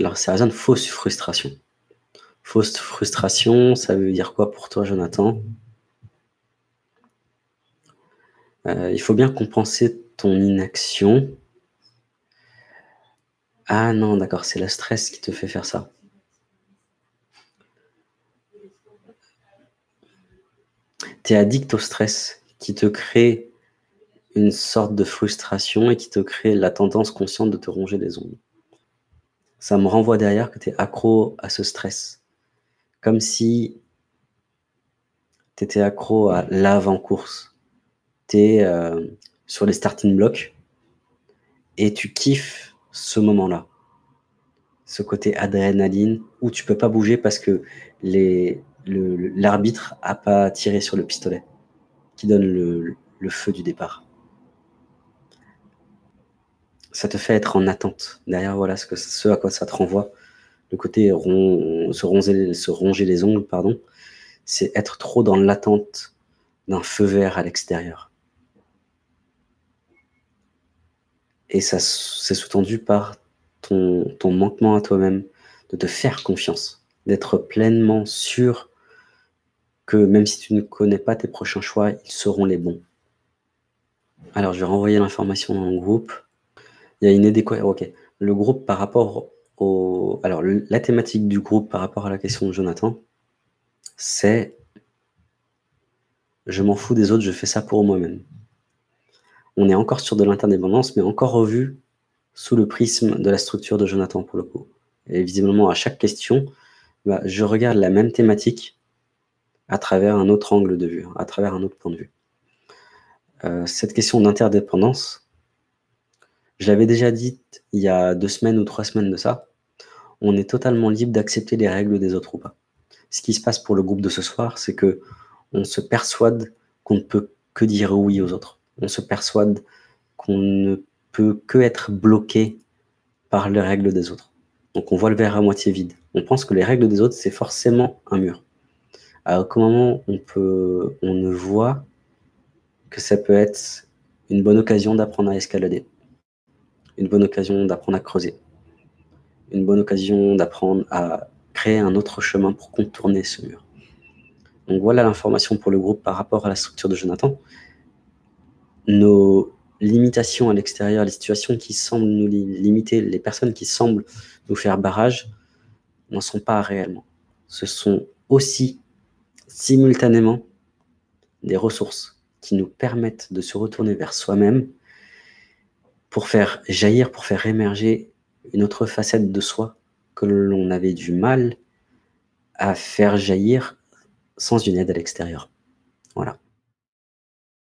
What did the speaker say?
Alors, ça vient de fausse frustration. Fausse frustration, ça veut dire quoi pour toi, Jonathan ? Il faut bien compenser ton inaction. Ah non, d'accord, c'est le stress qui te fait faire ça. Tu es addict au stress qui te crée une sorte de frustration et qui te crée la tendance consciente de te ronger les ongles. Ça me renvoie derrière que tu es accro à ce stress. Comme si tu étais accro à l'avant-course. Tu es sur les starting blocks et tu kiffes ce moment-là. Ce côté adrénaline où tu ne peux pas bouger parce que l'arbitre n'a pas tiré sur le pistolet qui donne le feu du départ. Ça te fait être en attente. Derrière, voilà ce à quoi ça te renvoie. Le côté se ronger les ongles, pardon, c'est être trop dans l'attente d'un feu vert à l'extérieur. Et ça, c'est sous-tendu par ton manquement à toi-même, de te faire confiance, d'être pleinement sûr que même si tu ne connais pas tes prochains choix, ils seront les bons. Alors, je vais renvoyer l'information dans le groupe. Il y a une adéquation. Ok. Le groupe par rapport au... Alors, la thématique du groupe par rapport à la question de Jonathan, c'est « Je m'en fous des autres, je fais ça pour moi-même ». On est encore sur de l'interdépendance, mais encore revu sous le prisme de la structure de Jonathan pour le coup. Et visiblement, à chaque question, bah, je regarde la même thématique à travers un autre angle de vue, à travers un autre point de vue. Cette question d'interdépendance, je l'avais déjà dit il y a 2 semaines ou 3 semaines de ça, on est totalement libre d'accepter les règles des autres ou pas. Ce qui se passe pour le groupe de ce soir, c'est qu'on se persuade qu'on ne peut que dire oui aux autres. On se persuade qu'on ne peut que être bloqué par les règles des autres. Donc on voit le verre à moitié vide. On pense que les règles des autres, c'est forcément un mur. À aucun moment on ne voit que ça peut être une bonne occasion d'apprendre à escalader. Une bonne occasion d'apprendre à creuser, une bonne occasion d'apprendre à créer un autre chemin pour contourner ce mur. Donc voilà l'information pour le groupe par rapport à la structure de Jonathan. Nos limitations à l'extérieur, les situations qui semblent nous limiter, les personnes qui semblent nous faire barrage, n'en sont pas réellement. Ce sont aussi simultanément des ressources qui nous permettent de se retourner vers soi-même pour faire jaillir, pour faire émerger une autre facette de soi que l'on avait du mal à faire jaillir sans une aide à l'extérieur. Voilà.